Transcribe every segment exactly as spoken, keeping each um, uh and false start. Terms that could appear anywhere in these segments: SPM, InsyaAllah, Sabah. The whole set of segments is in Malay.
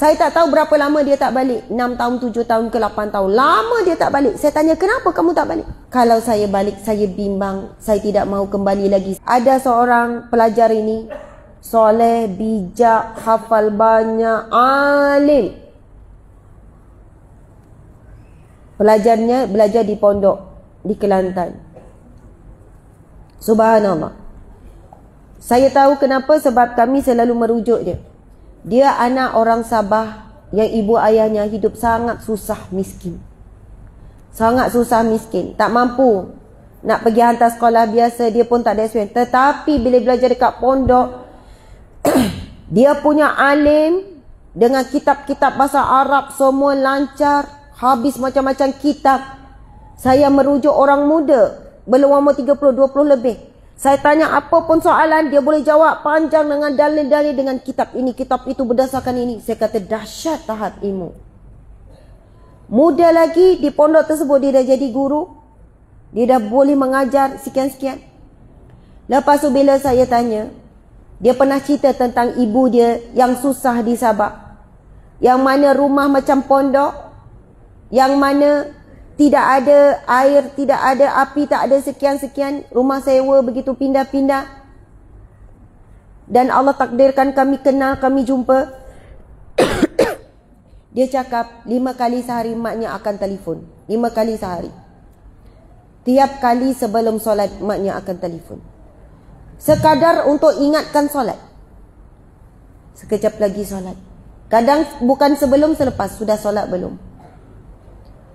Saya tak tahu berapa lama dia tak balik. enam tahun, tujuh tahun ke lapan tahun. Lama dia tak balik. Saya tanya, kenapa kamu tak balik? Kalau saya balik, saya bimbang. Saya tidak mahu kembali lagi. Ada seorang pelajar ini, soleh, bijak, hafal banyak, alim. Pelajarnya belajar di pondok, di Kelantan. Subhanallah. Saya tahu kenapa, sebab kami selalu merujuk dia. Dia anak orang Sabah yang ibu ayahnya hidup sangat susah miskin. Sangat susah miskin. Tak mampu nak pergi hantar sekolah biasa. Dia pun tak ada S P M. Tetapi bila belajar dekat pondok, dia punya alim dengan kitab-kitab bahasa Arab semua lancar. Habis macam-macam kitab. Saya merujuk orang muda belum umur tiga puluh, dua puluh lebih. Saya tanya apa pun soalan, dia boleh jawab panjang dengan dalil-dalil, dengan kitab ini, kitab itu, berdasarkan ini. Saya kata dahsyat tahap ilmu. Muda lagi di pondok tersebut dia dah jadi guru. Dia dah boleh mengajar sekian-sekian. Lepas tu bila saya tanya, dia pernah cerita tentang ibu dia yang susah di Sabah. Yang mana rumah macam pondok. Yang mana tidak ada air, tidak ada api, tak ada sekian-sekian. Rumah sewa begitu pindah-pindah. Dan Allah takdirkan kami kenal, kami jumpa. Dia cakap lima kali sehari maknya akan telefon. Lima kali sehari. Tiap kali sebelum solat maknya akan telefon. Sekadar untuk ingatkan solat. Sekejap lagi solat. Kadang bukan sebelum, selepas. Sudah solat belum?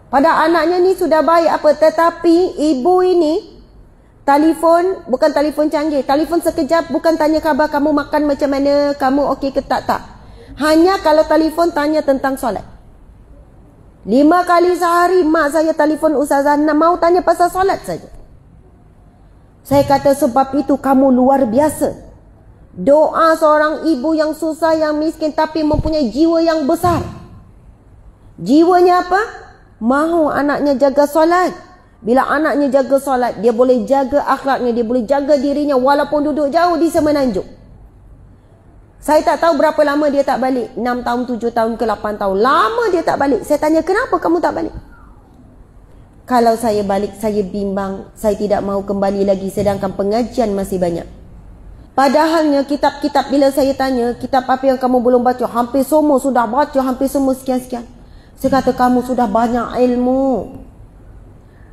Pada anaknya ni sudah baik apa. Tetapi ibu ini telefon, bukan telefon canggih. Telefon sekejap, bukan tanya khabar kamu makan macam mana. Kamu okey ke tak tak. Hanya kalau telefon tanya tentang solat. Lima kali sehari mak saya telefon Ustazah nak mau tanya pasal solat saja. Saya kata sebab itu kamu luar biasa. Doa seorang ibu yang susah, yang miskin, tapi mempunyai jiwa yang besar. Jiwanya apa? Mahu anaknya jaga solat. Bila anaknya jaga solat, dia boleh jaga akhlaknya, dia boleh jaga dirinya walaupun duduk jauh di Semenanjung. Saya tak tahu berapa lama dia tak balik. enam tahun, tujuh tahun ke lapan tahun. Lama dia tak balik. Saya tanya, kenapa kamu tak balik? Kalau saya balik, saya bimbang. Saya tidak mahu kembali lagi. Sedangkan pengajian masih banyak. Padahalnya kitab-kitab bila saya tanya, kitab apa yang kamu belum baca? Hampir semua sudah baca. Hampir semua sekian-sekian. Saya kata, kamu sudah banyak ilmu.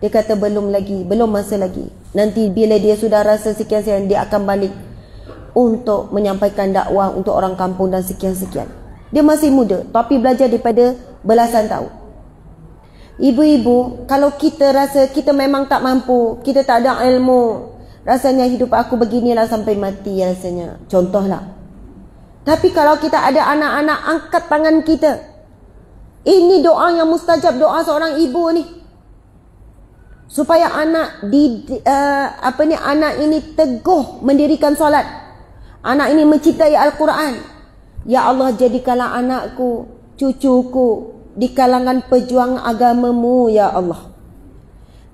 Dia kata, belum lagi. Belum masa lagi. Nanti bila dia sudah rasa sekian-sekian, dia akan balik. Untuk menyampaikan dakwah untuk orang kampung dan sekian-sekian. Dia masih muda, tapi belajar daripada belasan tahun. Ibu-ibu, kalau kita rasa kita memang tak mampu, kita tak ada ilmu, rasanya hidup aku beginilah sampai mati rasanya. Contohlah. Tapi kalau kita ada anak-anak, angkat tangan kita. Ini doa yang mustajab, doa seorang ibu ni. Supaya anak di uh, apa ni anak ini teguh mendirikan solat. Anak ini mencintai Al-Quran. Ya Allah, jadikanlah anakku, cucuku di kalangan pejuang agamamu, ya Allah.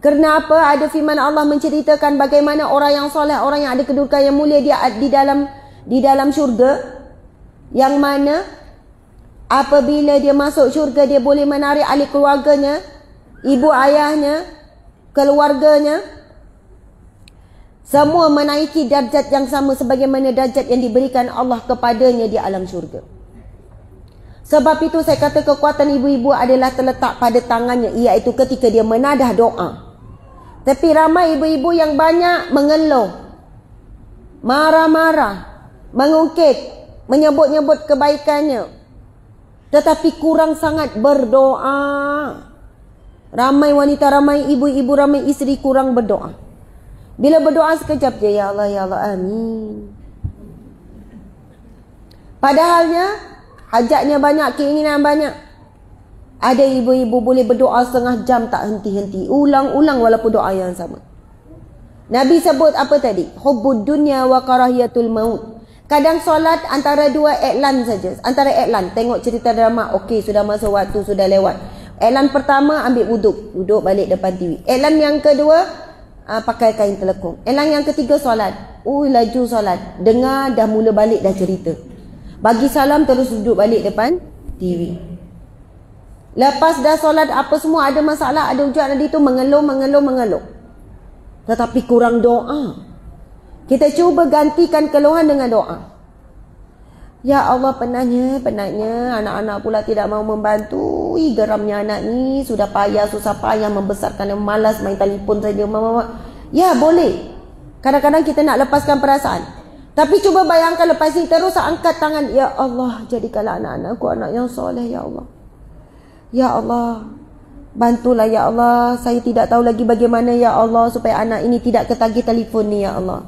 Kerana apa? Ada firman Allah menceritakan bagaimana orang yang soleh, orang yang ada kedudukan yang mulia dia di dalam di dalam syurga. Yang mana apabila dia masuk syurga, dia boleh menarik ahli keluarganya, ibu ayahnya, keluarganya. Semua menaiki darjat yang sama sebagaimana darjat yang diberikan Allah kepadanya di alam syurga. Sebab itu saya kata kekuatan ibu-ibu adalah terletak pada tangannya, iaitu ketika dia menadah doa. Tapi ramai ibu-ibu yang banyak mengeluh, marah-marah, mengungkit, menyebut-nyebut kebaikannya. Tetapi kurang sangat berdoa. Ramai wanita, ramai ibu-ibu, ramai isteri kurang berdoa. Bila berdoa sekejap je, ya Allah, ya Allah, amin. Padahalnya, hajatnya banyak, keinginan banyak. Ada ibu-ibu boleh berdoa setengah jam tak henti-henti. Ulang-ulang walaupun doa yang sama. Nabi sebut apa tadi? Hubbud dunya wa karahiyatul maut. Kadang solat antara dua iklan saja. Antara iklan, tengok cerita drama. Okey, sudah masuk waktu, sudah lewat. Iklan pertama, ambil wuduk. Duduk balik depan T V. Iklan yang kedua, Uh, pakai kain telekung. Elang yang ketiga solat. Ui, laju solat. Dengar dah mula balik dah cerita. Bagi salam terus duduk balik depan T V. Lepas dah solat apa semua, ada masalah, ada ujian tadi tu, mengeluh, mengeluh, mengeluh. Tetapi kurang doa. Kita cuba gantikan keluhan dengan doa. Ya Allah, penatnya, penatnya. Anak-anak pula tidak mau membantu. Ih, geramnya anak ni. Sudah payah, susah payah membesarkan. Dia malas main telefon saja. Mama, ya, boleh. Kadang-kadang kita nak lepaskan perasaan. Tapi cuba bayangkan lepas ni terus angkat tangan. Ya Allah, jadikanlah anak-anakku anak yang soleh, ya Allah. Ya Allah, bantulah ya Allah. Saya tidak tahu lagi bagaimana ya Allah supaya anak ini tidak ketagih telefon ni ya Allah.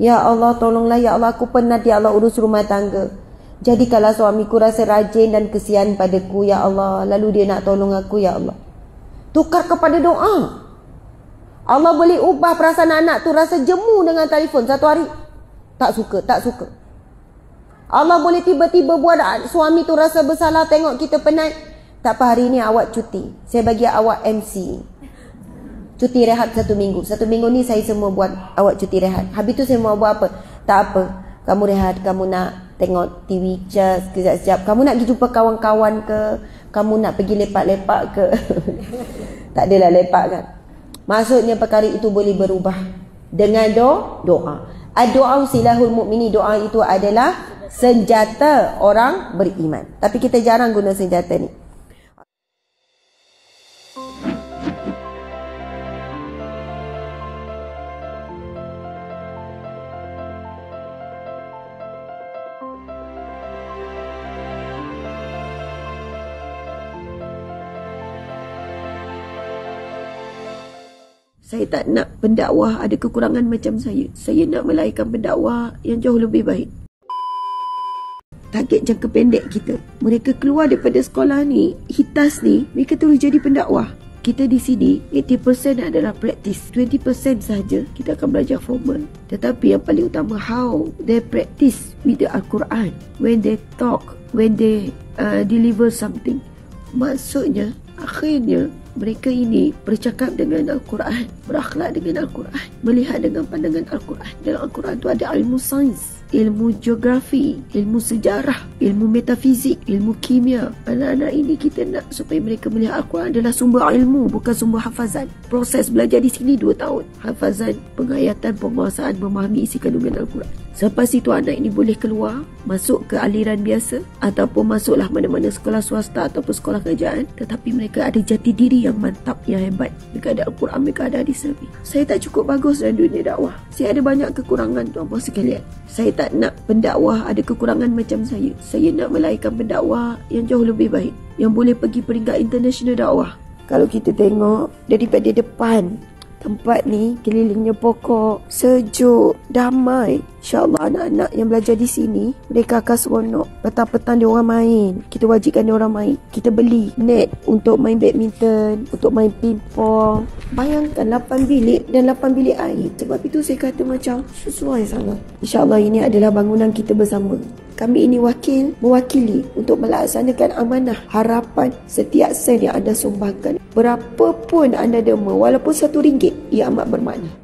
Ya Allah, tolonglah ya Allah, aku penat ya Allah urus rumah tangga. Jadikanlah suamiku rasa rajin dan kesian padaku ya Allah. Lalu dia nak tolong aku ya Allah. Tukar kepada doa. Allah boleh ubah perasaan anak tu rasa jemu dengan telefon satu hari. Tak suka, tak suka. Allah boleh tiba-tiba buat suami tu rasa bersalah, tengok kita penat. Tak apa, hari ni awak cuti. Saya bagi awak M C. Cuti rehat satu minggu. Satu minggu ni saya semua buat awak cuti rehat. Habis tu saya mau buat apa? Tak apa. Kamu rehat, kamu nak tengok T V just sekejap-sekejap. Kamu nak pergi jumpa kawan-kawan ke? Kamu nak pergi lepak-lepak ke? Tak adalah lepak kan? Maksudnya perkara itu boleh berubah dengan doa. Ad-du'a silahul mu'mini, doa itu adalah senjata orang beriman. Tapi kita jarang guna senjata ni. Saya tak nak pendakwah ada kekurangan macam saya. Saya nak melahirkan pendakwah yang jauh lebih baik. Target jangka pendek kita. Mereka keluar daripada sekolah ni, hitas ni, mereka terus jadi pendakwah. Kita di sini, lapan puluh peratus adalah praktis. dua puluh peratus sahaja kita akan belajar formal. Tetapi yang paling utama, how they practice with the Al-Quran. When they talk, when they uh, deliver something. Maksudnya, akhirnya, mereka ini bercakap dengan Al-Quran, berakhlak dengan Al-Quran, melihat dengan pandangan Al-Quran. Dalam Al-Quran itu ada ilmu sains, ilmu geografi, ilmu sejarah, ilmu metafizik, ilmu kimia. Anak-anak ini kita nak supaya mereka melihat Al-Quran adalah sumber ilmu, bukan sumber hafazan. Proses belajar di sini dua tahun. Hafazan, penghayatan, penguasaan, memahami isi kandungan Al-Quran. Selepas itu anak ini boleh keluar, masuk ke aliran biasa, ataupun masuklah mana-mana sekolah swasta ataupun sekolah kerajaan. Tetapi mereka ada jati diri yang mantap, yang hebat. Mereka ada Al-Quran, mereka ada hadis Nabi. Saya tak cukup bagus dalam dunia dakwah. Saya ada banyak kekurangan, tuan-tuan sekalian. Saya tak nak pendakwah ada kekurangan macam saya. Saya nak melahirkan pendakwah yang jauh lebih baik, yang boleh pergi peringkat international dakwah. Kalau kita tengok daripada depan, tempat ni kelilingnya pokok, sejuk, damai. InsyaAllah anak-anak yang belajar di sini, mereka akan seronok. Petang-petang dia orang main. Kita wajibkan dia orang main. Kita beli net untuk main badminton, untuk main pingpong. Bayangkan lapan bilik dan lapan bilik air. Sebab itu saya kata macam sesuai sangat. InsyaAllah ini adalah bangunan kita bersama. Kami ini wakil mewakili untuk melaksanakan amanah harapan setiap sen yang anda sumbangkan. Berapa pun anda derma, walaupun satu ringgit, ia amat bermakna.